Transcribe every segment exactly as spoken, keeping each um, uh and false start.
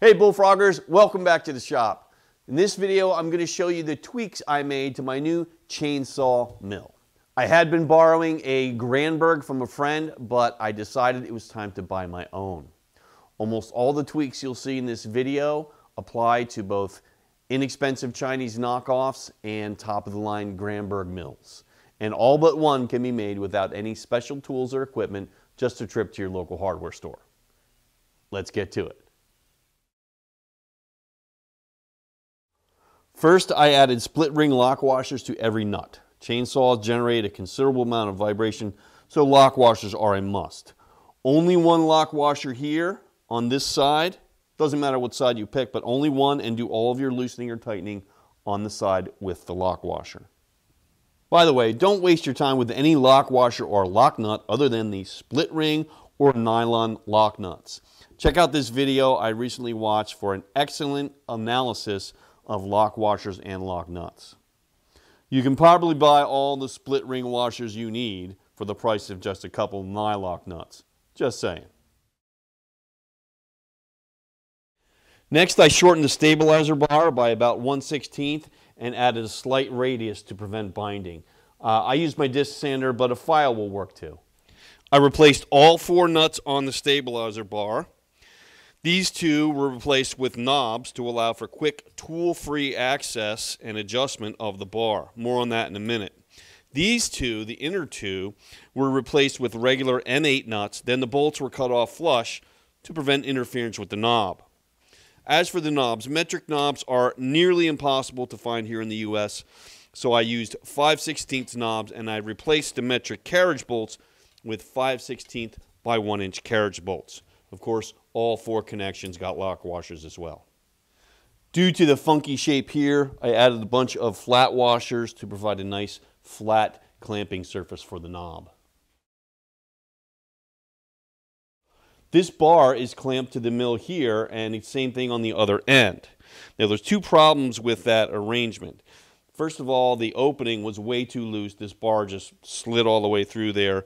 Hey Bullfroggers, welcome back to the shop. In this video I'm going to show you the tweaks I made to my new chainsaw mill. I had been borrowing a Granberg from a friend, but I decided it was time to buy my own. Almost all the tweaks you'll see in this video apply to both inexpensive Chinese knockoffs and top-of-the-line Granberg mills, and all but one can be made without any special tools or equipment, just a trip to your local hardware store. Let's get to it. First, I added split ring lock washers to every nut. Chainsaws generate a considerable amount of vibration, so lock washers are a must. Only one lock washer here on this side. Doesn't matter what side you pick, but only one, and do all of your loosening or tightening on the side with the lock washer. By the way, don't waste your time with any lock washer or lock nut other than the split ring or nylon lock nuts. Check out this video I recently watched for an excellent analysis of lock washers and lock nuts. You can probably buy all the split ring washers you need for the price of just a couple nylock nuts. Just saying. Next, I shortened the stabilizer bar by about one sixteenth and added a slight radius to prevent binding. Uh, I used my disc sander, but a file will work too. I replaced all four nuts on the stabilizer bar. These two were replaced with knobs to allow for quick tool-free access and adjustment of the bar. More on that in a minute. These two, the inner two, were replaced with regular M eight nuts. Then the bolts were cut off flush to prevent interference with the knob. As for the knobs, metric knobs are nearly impossible to find here in the U S, so I used five sixteenths knobs, and I replaced the metric carriage bolts with five sixteenths by one inch carriage bolts. Of course, all four connections got lock washers as well. Due to the funky shape here, I added a bunch of flat washers to provide a nice flat clamping surface for the knob. This bar is clamped to the mill here, and it's the same thing on the other end. Now, there's two problems with that arrangement. First of all, the opening was way too loose. This bar just slid all the way through there.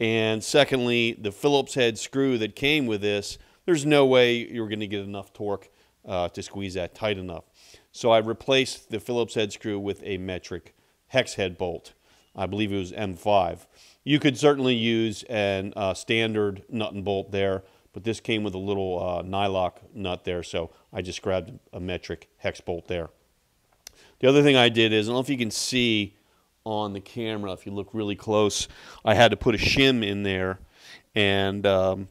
And secondly, the Phillips-head screw that came with this, there's no way you're going to get enough torque uh, to squeeze that tight enough. So I replaced the Phillips-head screw with a metric hex head bolt. I believe it was M five. You could certainly use a uh, standard nut and bolt there, but this came with a little uh, nylock nut there, so I just grabbed a metric hex bolt there. The other thing I did is, I don't know if you can see on the camera, if you look really close, I had to put a shim in there, and um,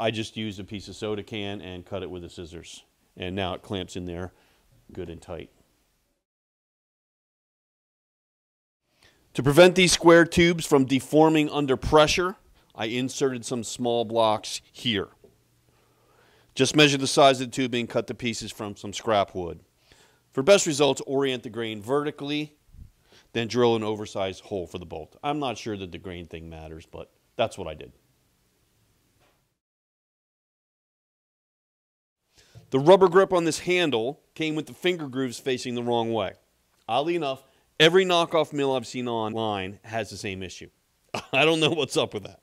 I just used a piece of soda can and cut it with the scissors, and now it clamps in there good and tight. To prevent these square tubes from deforming under pressure, I inserted some small blocks here. Just measure the size of the tubing and cut the pieces from some scrap wood. For best results, orient the grain vertically, then drill an oversized hole for the bolt. I'm not sure that the grain thing matters, but that's what I did. The rubber grip on this handle came with the finger grooves facing the wrong way. Oddly enough, every knockoff mill I've seen online has the same issue. I don't know what's up with that.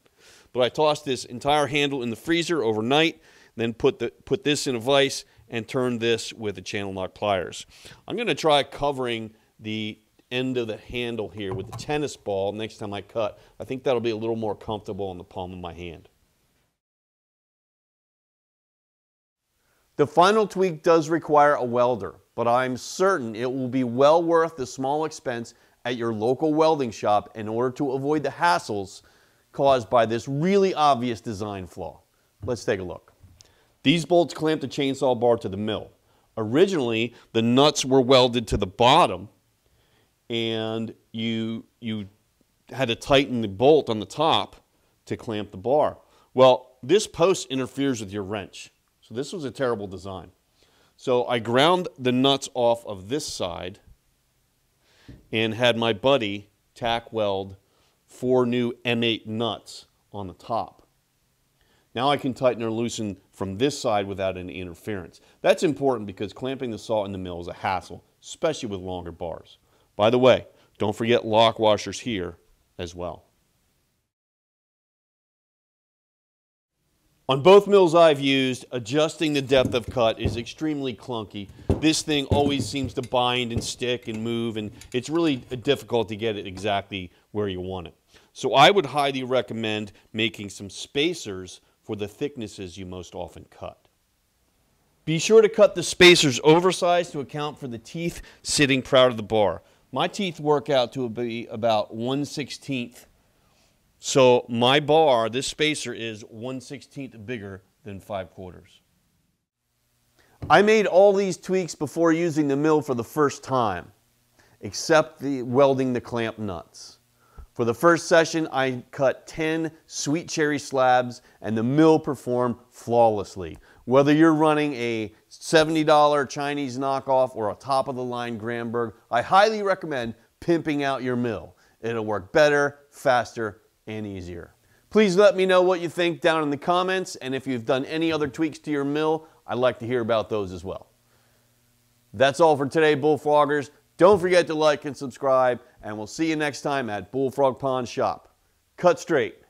But I tossed this entire handle in the freezer overnight, then put, the, put this in a vise and turned this with the channel lock pliers. I'm going to try covering the end of the handle here with the tennis ball next time I cut. I think that'll be a little more comfortable on the palm of my hand. The final tweak does require a welder, but I'm certain it will be well worth the small expense at your local welding shop in order to avoid the hassles caused by this really obvious design flaw. Let's take a look. These bolts clamp the chainsaw bar to the mill. Originally, the nuts were welded to the bottom, and you, you had to tighten the bolt on the top to clamp the bar. Well, this post interferes with your wrench, so this was a terrible design. So I ground the nuts off of this side and had my buddy tack weld four new M eight nuts on the top. Now I can tighten or loosen from this side without any interference. That's important because clamping the saw in the mill is a hassle, especially with longer bars. By the way, don't forget lock washers here as well. On both mills I've used, adjusting the depth of cut is extremely clunky. This thing always seems to bind and stick and move, and it's really difficult to get it exactly where you want it. So I would highly recommend making some spacers for the thicknesses you most often cut. Be sure to cut the spacers oversized to account for the teeth sitting proud of the bar. My teeth work out to be about one sixteenth. So my bar, this spacer, is one sixteenth bigger than five quarters. I made all these tweaks before using the mill for the first time, except the welding the clamp nuts. For the first session, I cut ten sweet cherry slabs, and the mill performed flawlessly. Whether you're running a seventy dollar Chinese knockoff or a top-of-the-line Granberg, I highly recommend pimping out your mill. It'll work better, faster, and easier. Please let me know what you think down in the comments, and if you've done any other tweaks to your mill, I'd like to hear about those as well. That's all for today, Bullfroggers. Don't forget to like and subscribe, and we'll see you next time at Bullfrog Pond Shop. Cut straight.